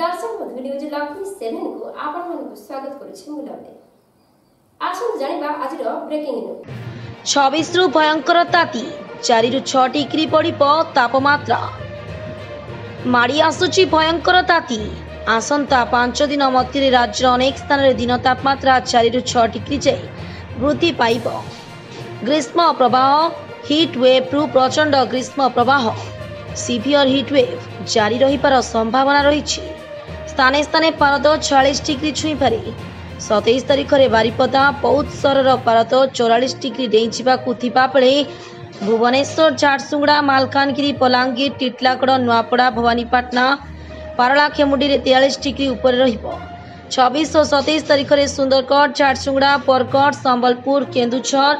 दर्शक बंधु न्यूज़लक्ष्मी7 को आपण मानकु स्वागत करुछि मुलावे आसु जानिबा आजिर ब्रेकिंग न्यूज 26 रु भयंकर ताती 4 रु 6 डिग्री पडिबो तापमात्रा मारी आसुछि भयंकर ताती आसंता 5 दिन मध्यरे राज्यर अनेक स्थान रे दिन तापमात्रा 4 रु 6 डिग्री जे वृद्धि पाइबो। ग्रीष्म प्रवाह हिट वेव रु प्रचंड ग्रीष्म प्रवाह सीवियर हिटवेव जारी रहिपार संभावना रही। स्थाने स्थाने पारद 46 डिग्री छुईपे 27 तारीख में बारिपदा बौद्ध सहर पारद 44 डिग्री डेईंजाबे भुवनेश्वर झारसुगुड़ा मालकानगिरी बलांगीर टीटलागढ़ नुआपड़ा भवानीपाटना पारलाखेमुंडी 43 डिग्री उपर रहिबो। 26 और 27 तारीख में सुंदरगढ़ झारसुगुड़ा बरगढ़ संबलपुर केन्दुझर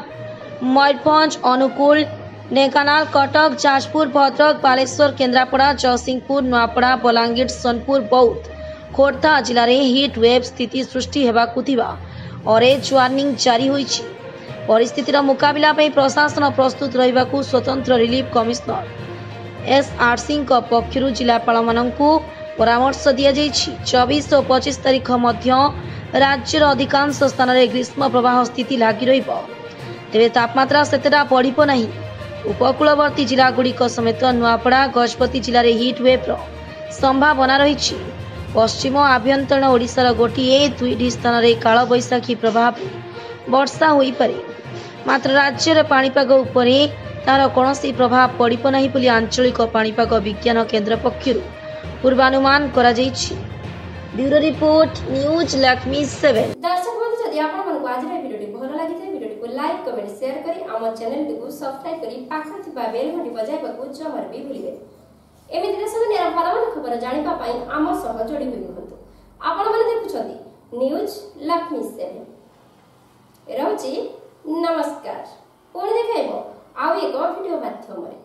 मयूरभंज अनुकूल ढेंकानाल कटक जाजपुर भद्रक बालेश्वर केन्द्रापड़ा जयसिंहपुर नुआपड़ा बलांगीर सोनपुर बौद्ध खोर्धा जिले में हिट वेव स्थिति सृष्टि होगा। ऑरेंज वार्निंग जारी होई। परिस्थितिर मुकाबला प्रशासन प्रस्तुत रहिबाकू स्वतंत्र रिलीफ कमिशनर एसआर सिंह पक्षरु जिलापाल माननकू परामर्श दिया जाई। 24 और 25 तारीख मध्य राज्यर अधिकांश स्थान में ग्रीष्म प्रवाह स्थिति लागी रहिबो। तेबे तापमात्रा सेतेटा बढ़िबो नाही। उपकूलवर्ती जिलागुड़िक समेत नुआपड़ा गजपति जिले में हिटवेव्र संभावना रही। पश्चिम आभ्यंतरण ओडिशार गोटे दुईटी स्थान में कालबैशाखी प्रभाव वर्षा हो पारे, मात्र राज्यर पाणीपाग उपर तार कौनसी प्रभाव पड़ो ना बोली आंचलिक पाणीपाग विज्ञान केन्द्र पक्षर पूर्वानुमान करा जाई छी। ब्यूरो रिपोर्ट न्यूज़लक्ष्मी7। लाइक कमेंट शेयर करी आम चैनल को सब्सक्राइब करी पाखर थिबा बेल घंटी बजाइबाकू जमर भी भूलिबे। एमितिरे सब नेरा भलवान खबर जानिबा पई आम सह जोडी होई रहंतु। आपण माने देखुछथि न्यूज़लक्ष्मी7 रहउची। नमस्कार। पुणी देखाइबो आउ एक वीडियो माध्यम रे।